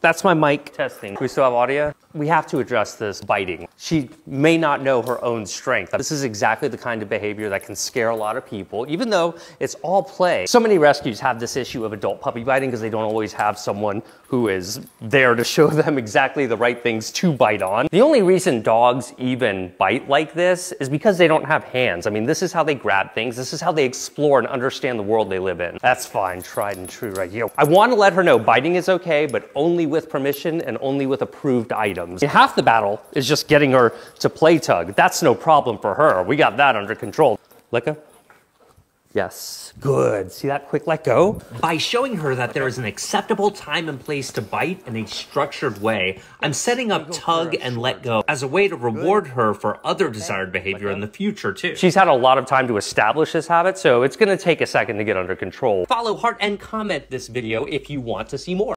That's my mic testing. We still have audio. We have to address this biting. She may not know her own strength. This is exactly the kind of behavior that can scare a lot of people, even though it's all play. So many rescues have this issue of adult puppy biting because they don't always have someone who is there to show them exactly the right things to bite on. The only reason dogs even bite like this is because they don't have hands. I mean, this is how they grab things. This is how they explore and understand the world they live in. That's fine, tried and true right here. I want to let her know biting is okay, but only with permission and only with approved items. And half the battle is just getting her to play tug. That's no problem for her. We got that under control. Let go. Yes, good. See that quick let go? By showing her that there is an acceptable time and place to bite in a structured way, I'm setting up tug and let go as a way to reward her for other desired behavior in the future too. She's had a lot of time to establish this habit, so it's gonna take a second to get under control. Follow, heart, and comment this video if you want to see more.